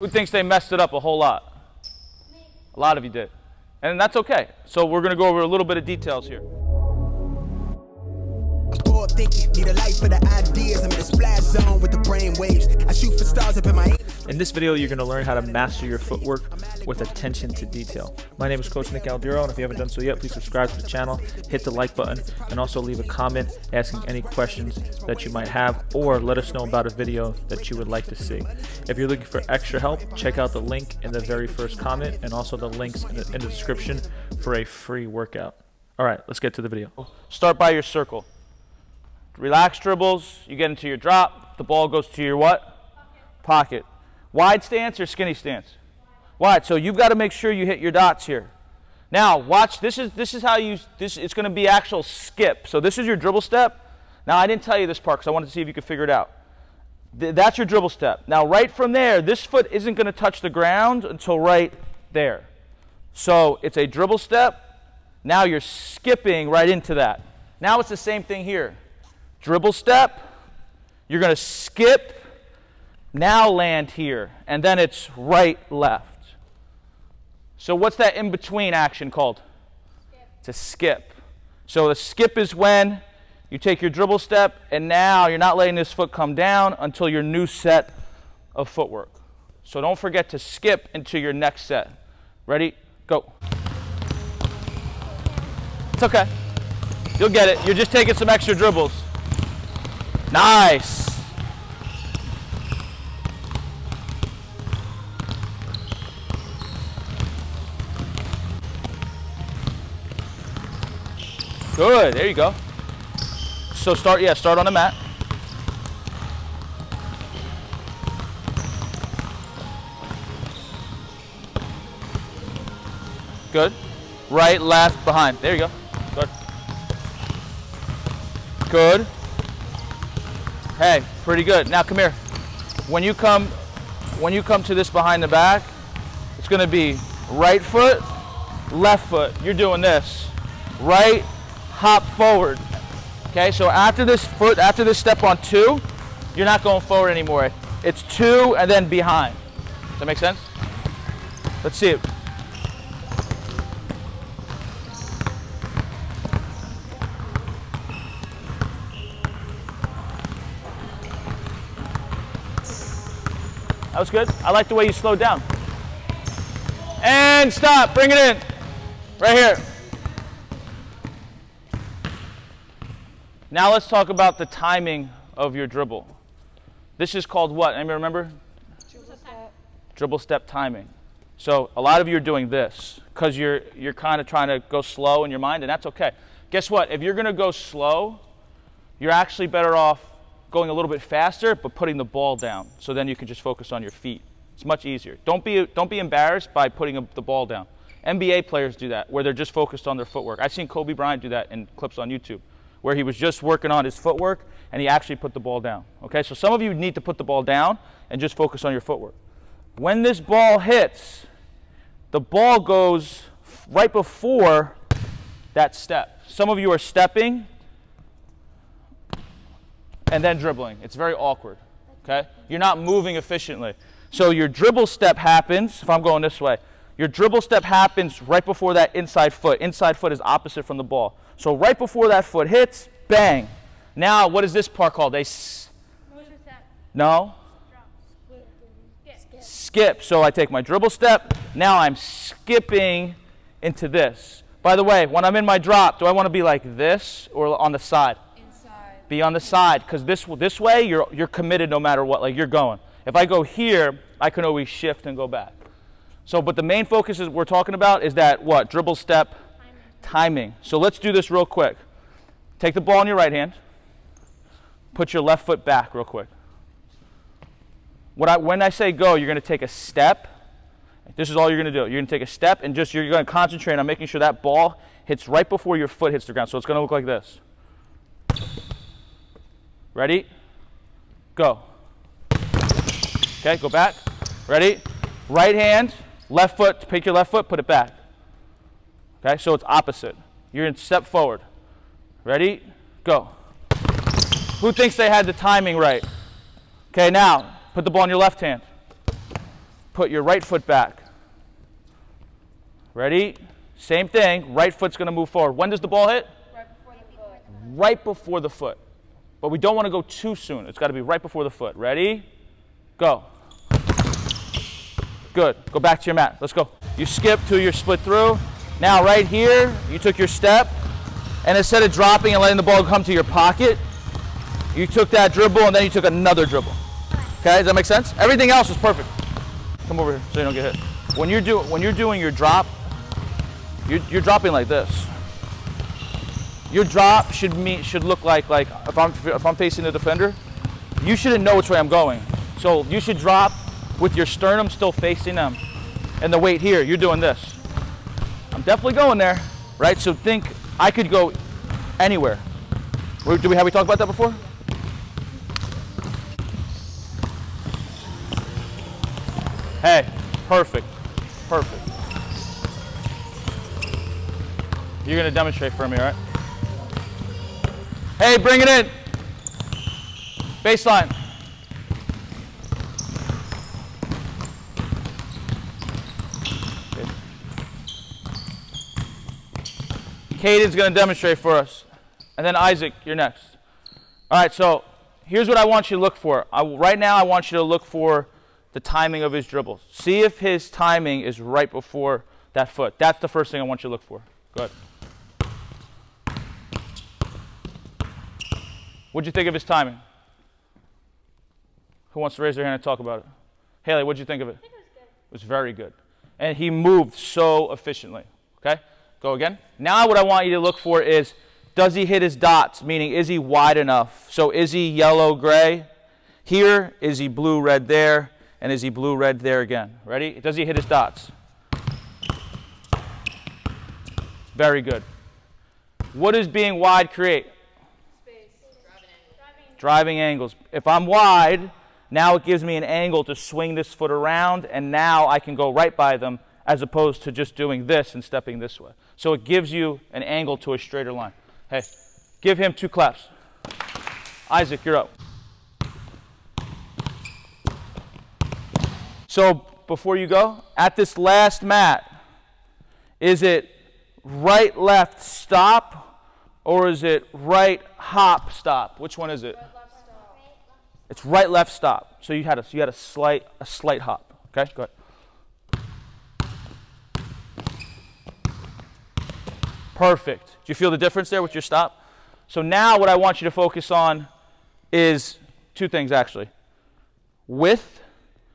Who thinks they messed it up a whole lot? A lot of you did. And that's okay. So we're going to go over a little bit of details here. I'm bored thinking, need a light for the ideas. I'm in a splash zone with the brain waves. I shoot for stars up in my... In this video, you're going to learn how to master your footwork with attention to detail. My name is Coach Nick Aldiero, and if you haven't done so yet, please subscribe to the channel, hit the like button, and also leave a comment asking any questions that you might have, or let us know about a video that you would like to see. If you're looking for extra help, check out the link in the very first comment, and also the links in the description for a free workout. All right, let's get to the video. Start by your circle. Relax dribbles, you get into your drop, the ball goes to your what? Pocket. Wide stance or skinny stance? Wide. So you've got to make sure you hit your dots here. Now watch, this is how you, it's going to be actual skip. So this is your dribble step. Now I didn't tell you this part because I wanted to see if you could figure it out. That's your dribble step. Now right from there, this foot isn't going to touch the ground until right there. So it's a dribble step. Now you're skipping right into that. Now it's the same thing here. Dribble step. You're going to skip. Now land here, and then it's right, left. So what's that in-between action called? Skip. It's a skip. So the skip is when you take your dribble step, and now you're not letting this foot come down until your new set of footwork. So don't forget to skip into your next set. Ready? Go. It's okay. You'll get it. You're just taking some extra dribbles. Nice. Good, there you go. So start, yeah, start on the mat. Good. Right, left, behind. There you go. Good. Good. Hey, pretty good. Now come here. When you come to this behind the back, it's gonna be right foot, left foot. You're doing this. Right, hop forward. Okay, so after this step on two, you're not going forward anymore. It's two and then behind. Does that make sense? Let's see it. That was good. I like the way you slowed down. And stop, bring it in. Right here. Now let's talk about the timing of your dribble. This is called what? Anybody remember? Dribble step. Dribble step timing. So a lot of you are doing this because you're kind of trying to go slow in your mind, and that's okay. Guess what? If you're going to go slow, you're actually better off going a little bit faster but putting the ball down. So then you can just focus on your feet. It's much easier. Don't be embarrassed by putting the ball down. NBA players do that where they're just focused on their footwork. I've seen Kobe Bryant do that in clips on YouTube, where he was just working on his footwork and he actually put the ball down. Okay, so some of you need to put the ball down and just focus on your footwork. When this ball hits, the ball goes right before that step. Some of you are stepping and then dribbling. It's very awkward, okay? You're not moving efficiently. So your dribble step happens, if I'm going this way, your dribble step happens right before that inside foot. Inside foot is opposite from the ball. So right before that foot hits, bang. Now, what is this part called? No? Skip. So I take my dribble step. Now I'm skipping into this. By the way, when I'm in my drop, do I want to be like this or on the side? Inside. Be on the side, because this way, you're committed no matter what, like you're going. If I go here, I can always shift and go back. So, but the main focus is we're talking about is that what? Dribble step timing. So let's do this real quick. Take the ball in your right hand. Put your left foot back real quick. When I say go, you're going to take a step. This is all you're going to do. You're going to take a step and just you're going to concentrate on making sure that ball hits right before your foot hits the ground. So it's going to look like this. Ready? Go. Okay, go back. Ready? Right hand. Left foot, pick your left foot, put it back. Okay, so it's opposite. You're in step forward. Ready? Go. Who thinks they had the timing right? Okay, now, put the ball in your left hand. put your right foot back. Ready? Same thing. Right foot's going to move forward. When does the ball hit? Right before the foot. Right before the foot. But we don't want to go too soon. It's got to be right before the foot. Ready? Go. Good. Go back to your mat. Let's go. You skip to your split through. Now right here, you took your step, and instead of dropping and letting the ball come to your pocket, you took that dribble and then you took another dribble. Okay, does that make sense? Everything else is perfect. Come over here so you don't get hit. When you're doing your drop, you're dropping like this. Your drop should look like if I'm facing the defender, you shouldn't know which way I'm going. So you should drop with your sternum still facing them, and the weight here. You're doing this. I'm definitely going there, right? So think I could go anywhere. Have we talked about that before? Hey, perfect, perfect. You're gonna demonstrate for me, right? Hey, bring it in. Baseline. Caden's gonna demonstrate for us. And then Isaac, you're next. All right, so here's what I want you to look for. Right now I want you to look for the timing of his dribbles. See if his timing is right before that foot. That's the first thing I want you to look for. Go ahead. What'd you think of his timing? Who wants to raise their hand and talk about it? Haley, what'd you think of it? I think it was good. It was very good. And he moved so efficiently, okay? Go again. Now what I want you to look for is, does he hit his dots? Meaning, is he wide enough? So is he yellow, gray here? Is he blue, red there? And is he blue, red there again? Ready? Does he hit his dots? Very good. What does being wide create? Space. Driving angles. If I'm wide, now it gives me an angle to swing this foot around, and now I can go right by them as opposed to just doing this and stepping this way. So it gives you an angle to a straighter line. Hey, give him two claps. Isaac, you're up. So before you go, at this last mat, is it right, left, stop, or is it right, hop, stop? Which one is it? Right, left, stop. It's right, left, stop. So you had a slight hop. Okay, go ahead. Perfect. Do you feel the difference there with your stop? So now what I want you to focus on is two things actually. Width.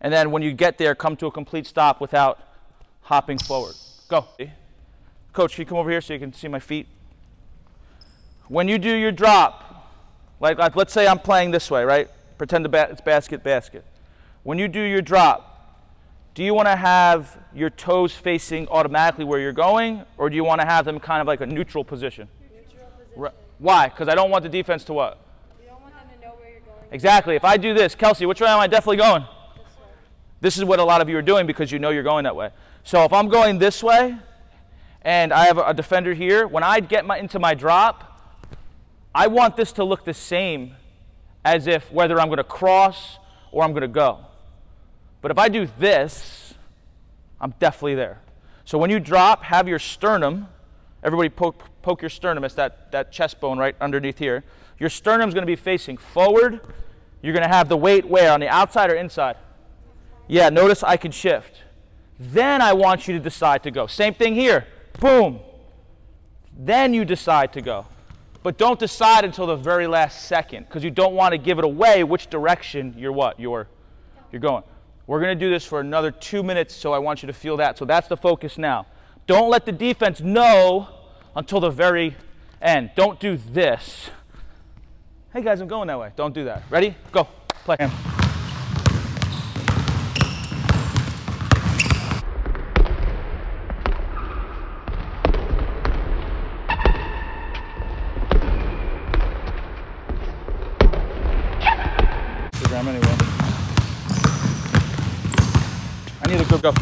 And then when you get there, come to a complete stop without hopping forward. Go. Coach, can you come over here so you can see my feet? When you do your drop, like let's say I'm playing this way, right? Pretend it's basket, basket. When you do your drop, do you want to have your toes facing automatically where you're going, or do you want to have them kind of like a neutral position? Neutral position. Why? Because I don't want the defense to what? We don't want them to know where you're going. Exactly. If I do this, Kelsey, which way am I definitely going? This is what a lot of you are doing because you know you're going that way. So if I'm going this way and I have a defender here, when I get into my drop, I want this to look the same as if whether I'm going to cross or I'm going to go. But if I do this, I'm definitely there. So when you drop, have your sternum, everybody poke your sternum, it's that chest bone right underneath here. Your sternum's going to be facing forward. You're going to have the weight where, on the outside or inside? Yeah, notice I can shift. Then I want you to decide to go. Same thing here. Boom. Then you decide to go. But don't decide until the very last second because you don't want to give it away which direction you're what? You're going. We're going to do this for another 2 minutes, so I want you to feel that. So that's the focus now. Don't let the defense know until the very end. Don't do this. Hey, guys, I'm going that way. Don't do that. Ready? Go. Play. Anyway. I need a good go.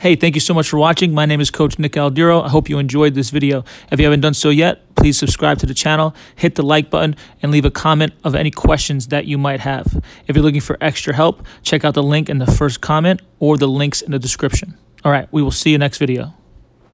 Hey, thank you so much for watching. My name is Coach Nick Aldiero. I hope you enjoyed this video. If you haven't done so yet, please subscribe to the channel, hit the like button, and leave a comment of any questions that you might have. If you're looking for extra help, check out the link in the first comment or the links in the description. All right, we will see you next video.